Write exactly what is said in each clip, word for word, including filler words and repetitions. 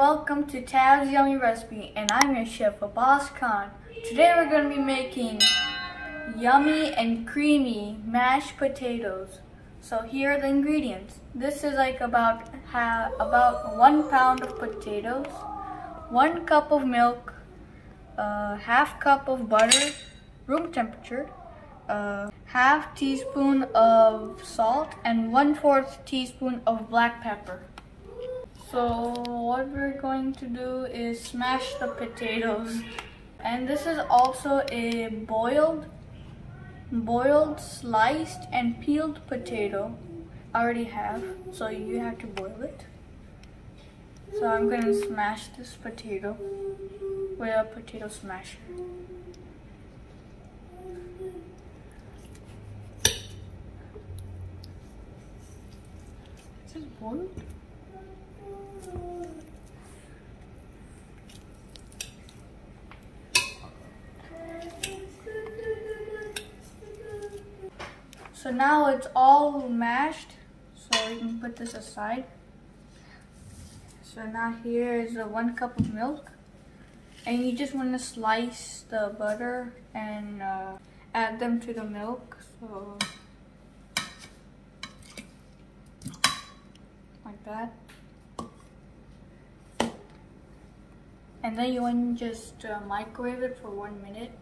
welcome to Tabs Yummy Recipe, and I'm your chef Abbas Khan. Today we're going to be making yummy and creamy mashed potatoes. So here are the ingredients. This is like about ha about one pound of potatoes, one cup of milk, uh, half cup of butter, room temperature, uh, half teaspoon of salt, and one fourth teaspoon of black pepper. So what we're going to do is smash the potatoes. And this is also a boiled, boiled, sliced and peeled potato. I already have, so you have to boil it. So I'm going to smash this potato with a potato smasher. Is this boiled? So now it's all mashed, so we can put this aside. So now here is a one cup of milk, and you just want to slice the butter and uh, add them to the milk, so like that. And then you want to just uh, microwave it for one minute,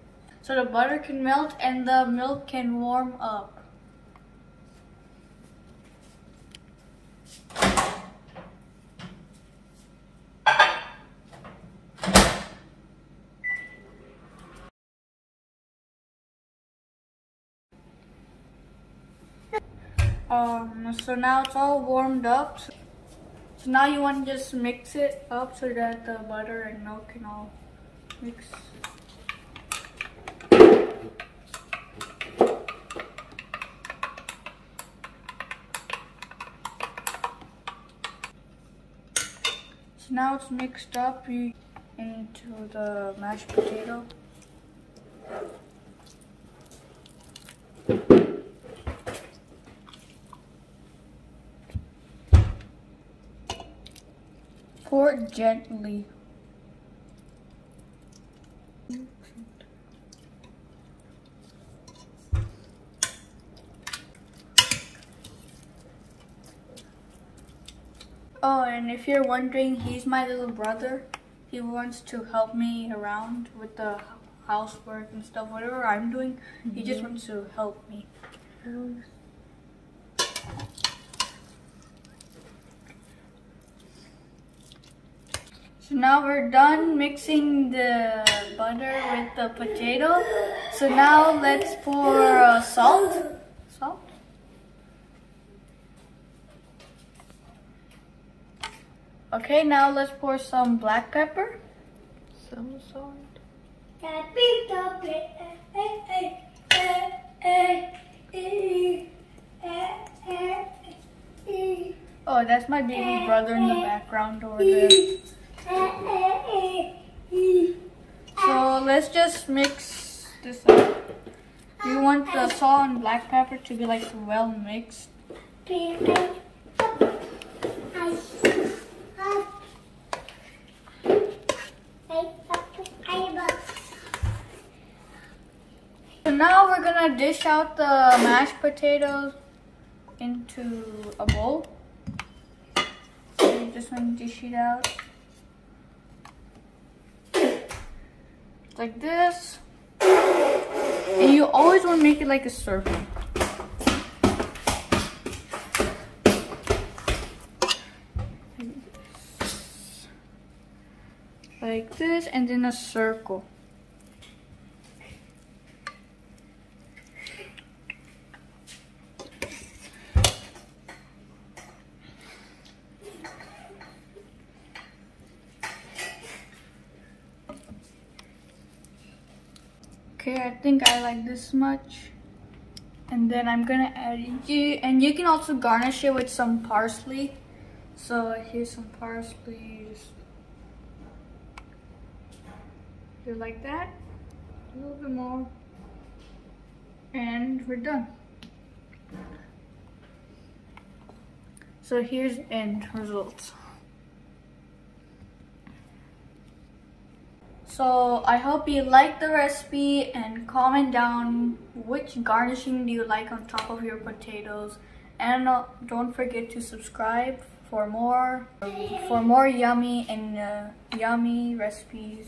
so the butter can melt and the milk can warm up. Um, so now it's all warmed up, so now you want to just mix it up so that the butter and milk can all mix. So now it's mixed up into the mashed potato. Pour it gently. Oh, and if you're wondering, he's my little brother. He wants to help me around with the housework and stuff, whatever I'm doing. Mm-hmm. He just wants to help me. Um. So now we're done mixing the butter with the potato. So now let's pour uh, salt. Salt. Okay, now let's pour some black pepper. Some salt. Oh, that's my baby brother in the background over there. So let's just mix this up. You want the salt and black pepper to be like well mixed. So now we're gonna dish out the mashed potatoes into a bowl. So you just want to dish it out. Like this, and you always want to make it like a circle. Like this, and then a circle. Okay, I think I like this much, and then I'm gonna add it, and you can also garnish it with some parsley. So here's some parsley, just like that, a little bit more, and we're done. So here's the end results. So I hope you like the recipe, and comment down which garnishing do you like on top of your potatoes. And don't forget to subscribe for more for more yummy and uh, yummy recipes,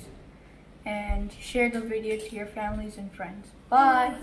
and share the video to your families and friends. Bye.